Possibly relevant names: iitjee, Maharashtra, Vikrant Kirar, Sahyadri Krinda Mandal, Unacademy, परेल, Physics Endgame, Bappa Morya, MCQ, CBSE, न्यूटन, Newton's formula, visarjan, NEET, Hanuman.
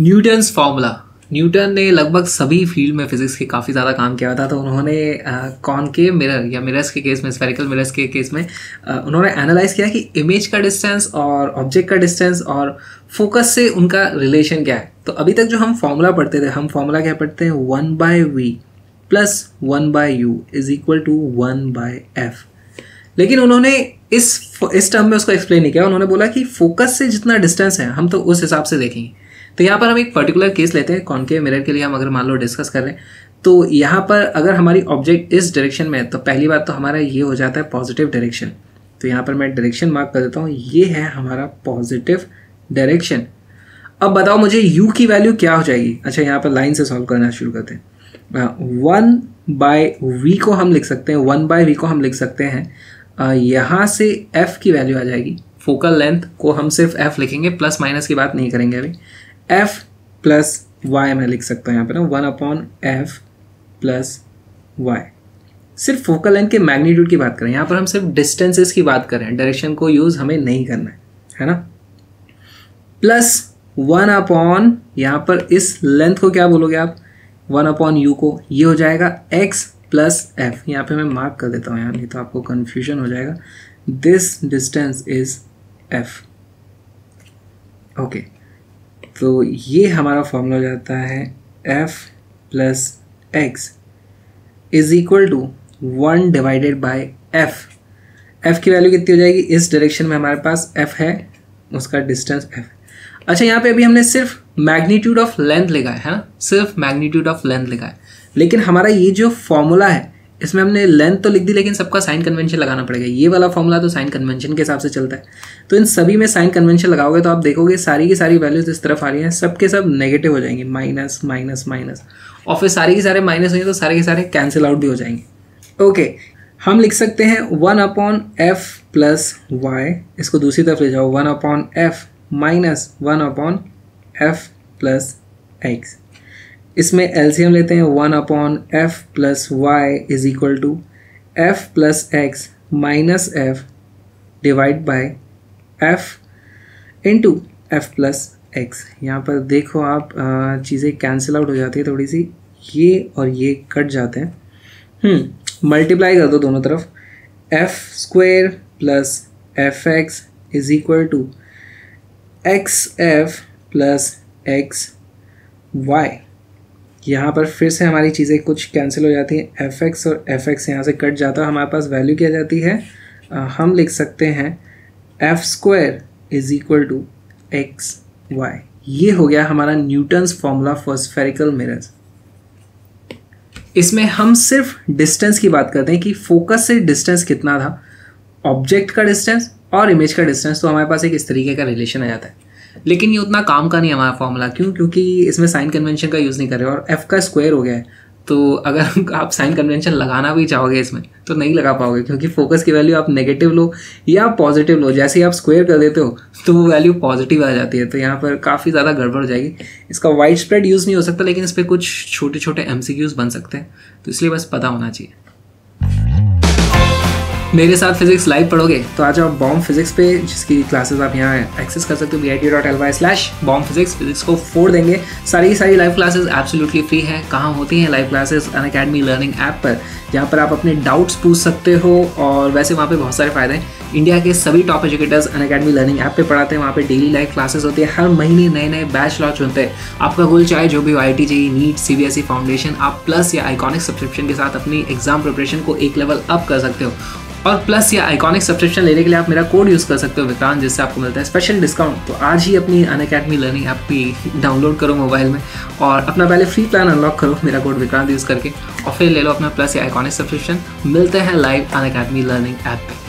Newton's formula. न्यूटन ने लगभग सभी फील्ड में फिजिक्स के काफ़ी ज़्यादा काम किया था। तो उन्होंने कॉनकेव मिरर या मिरर्स के केस में, स्फेरिकल मिरर्स के केस में उन्होंने एनालाइज किया कि इमेज का डिस्टेंस और ऑब्जेक्ट का डिस्टेंस और फोकस से उनका रिलेशन क्या है। तो अभी तक जो हम फार्मूला पढ़ते थे, हम फार्मूला क्या पढ़ते हैं, 1/v plus 1/u is equal to 1/f। लेकिन उन्होंने इस टर्म में उसको एक्सप्लेन नहीं किया। उन्होंने बोला कि फोकस से जितना डिस्टेंस है हम तो उस हिसाब से देखेंगे। तो यहाँ पर हम एक पर्टिकुलर केस लेते हैं, कॉनकेव मिरर के लिए हम अगर मान लो डिस्कस कर रहे हैं, तो यहाँ पर अगर हमारी ऑब्जेक्ट इस डायरेक्शन में है तो पहली बात तो हमारा ये हो जाता है पॉजिटिव डायरेक्शन। तो यहाँ पर मैं डायरेक्शन मार्क कर देता हूँ, ये है हमारा पॉजिटिव डायरेक्शन। अब बताओ मुझे u की वैल्यू क्या हो जाएगी। अच्छा, यहाँ पर लाइन से सॉल्व करना शुरू करते हैं। 1/v को हम लिख सकते हैं, 1/v को हम लिख सकते हैं, यहाँ से f की वैल्यू आ जाएगी। फोकल लेंथ को हम सिर्फ f लिखेंगे, प्लस माइनस की बात नहीं करेंगे अभी। f प्लस वाई मैं लिख सकता हूँ यहाँ पर ना, 1/f प्लस वाई। सिर्फ फोकल लेंथ के मैग्नीट्यूड की बात करें, यहाँ पर हम सिर्फ डिस्टेंसेस की बात कर रहे हैं, डायरेक्शन को यूज़ हमें नहीं करना है ना। प्लस 1/ यहाँ पर इस लेंथ को क्या बोलोगे आप, 1/u को, ये हो जाएगा x प्लस f। यहाँ पर मैं मार्क कर देता हूँ, यहाँ नहीं तो आपको कन्फ्यूजन हो जाएगा। This distance is f। Okay, तो ये हमारा फॉर्मूला हो जाता है f plus x is equal to 1/f। f की वैल्यू कितनी हो जाएगी, इस डायरेक्शन में हमारे पास f है, उसका डिस्टेंस f। अच्छा, यहाँ पे अभी हमने सिर्फ मैग्नीट्यूड ऑफ लेंथ लिखा है ना, सिर्फ मैग्नीट्यूड ऑफ लेंथ लिखा है। लेकिन हमारा ये जो फॉर्मूला है इसमें हमने लेंथ तो लिख दी, लेकिन सबका साइन कन्वेंशन लगाना पड़ेगा। ये वाला फॉर्मूला तो साइन कन्वेंशन के हिसाब से चलता है, तो इन सभी में साइन कन्वेंशन लगाओगे तो आप देखोगे सारी की सारी वैल्यूज इस तरफ आ रही हैं, सब के सब नेगेटिव हो जाएंगे, माइनस माइनस माइनस, और फिर सारे के सारे माइनस होंगे तो सारे के सारे कैंसिल आउट भी हो जाएंगे। ओके, हम लिख सकते हैं 1/f प्लस वाई, इसको दूसरी तरफ ले जाओ, 1/f minus 1/f plus x. इसमें एलसीएम लेते हैं, 1/f plus Y is equal to f plus x minus f divide by f into f plus x. यहाँ पर देखो आप चीज़ें कैंसिल आउट हो जाती है थोड़ी सी, ये और ये कट जाते हैं। मल्टीप्लाई कर दो दोनों तरफ, f² plus fx is equal to xf plus xy। यहाँ पर फिर से हमारी चीज़ें कुछ कैंसिल हो जाती हैं, fx और fx यहाँ से कट जाता है, हमारे पास वैल्यू क्या जाती है, हम लिख सकते हैं f² is equal to xy। ये हो गया हमारा Newton's formula for spherical mirrors. इसमें हम सिर्फ डिस्टेंस की बात करते हैं कि फोकस से डिस्टेंस कितना था, ऑब्जेक्ट का डिस्टेंस और इमेज का डिस्टेंस, तो हमारे पास एक इस तरीके का रिलेशन आ जाता है। लेकिन ये उतना काम का नहीं हमारा फॉर्मूला, क्यों, क्योंकि इसमें साइन कन्वेंशन का यूज़ नहीं कर रहे और f का स्क्वायर हो गया है। तो अगर आप साइन कन्वेंशन लगाना भी चाहोगे इसमें तो नहीं लगा पाओगे, क्योंकि फोकस की वैल्यू आप नेगेटिव लो या पॉजिटिव लो, जैसे ही आप स्क्वायर कर देते हो तो वो वैल्यू पॉजिटिव आ जाती है, तो यहाँ पर काफ़ी ज़्यादा गड़बड़ हो जाएगी। इसका वाइड स्प्रेड यूज़ नहीं हो सकता, लेकिन इस पर कुछ छोटे छोटे MCQs बन सकते हैं, तो इसलिए बस पता होना चाहिए। मेरे साथ फिजिक्स लाइव पढ़ोगे तो आ जाओ बॉम्ब फिजिक्स पे, जिसकी क्लासेस आप यहाँ एक्सेस कर सकते हो vit.ly/bombphysics। फिजिक्स को फोड़ देंगे, सारी लाइव क्लासेस एब्सोल्युटली फ्री हैं। कहाँ होती हैं live classes, Unacademy learning app पर, जहाँ पर आप अपने डाउट्स पूछ सकते हो। और वैसे वहाँ पे बहुत सारे फायदे हैं, इंडिया के सभी top educators Unacademy learning app पे पढ़ाते हैं। वहाँ पे डेली लाइव क्लासेस होती है, हर महीने नए नए बैच लॉन्च होते हैं। आपका गोल चाहे जो भी हो, IIT JEE NEET CBSE foundation, आप प्लस या आइकॉनिक सब्सक्रिप्शन के साथ अपनी एग्जाम प्रिपरेशन को एक लेवल अप कर सकते हो। और प्लस या आइकॉनिक सब्सक्रिप्शन लेने के लिए आप मेरा कोड यूज़ कर सकते हो विक्रांत, जिससे आपको मिलता है स्पेशल डिस्काउंट। तो आज ही अपनी अनअकैडमी लर्निंग ऐप भी डाउनलोड करो मोबाइल में और अपना पहले फ्री प्लान अनलॉक करो मेरा कोड विक्रांत यूज़ करके, और फिर ले लो अपना प्लस या आइकॉनिक सब्सक्रिप्शन। मिलते हैं लाइव अनअकैडमी लर्निंग ऐप पे।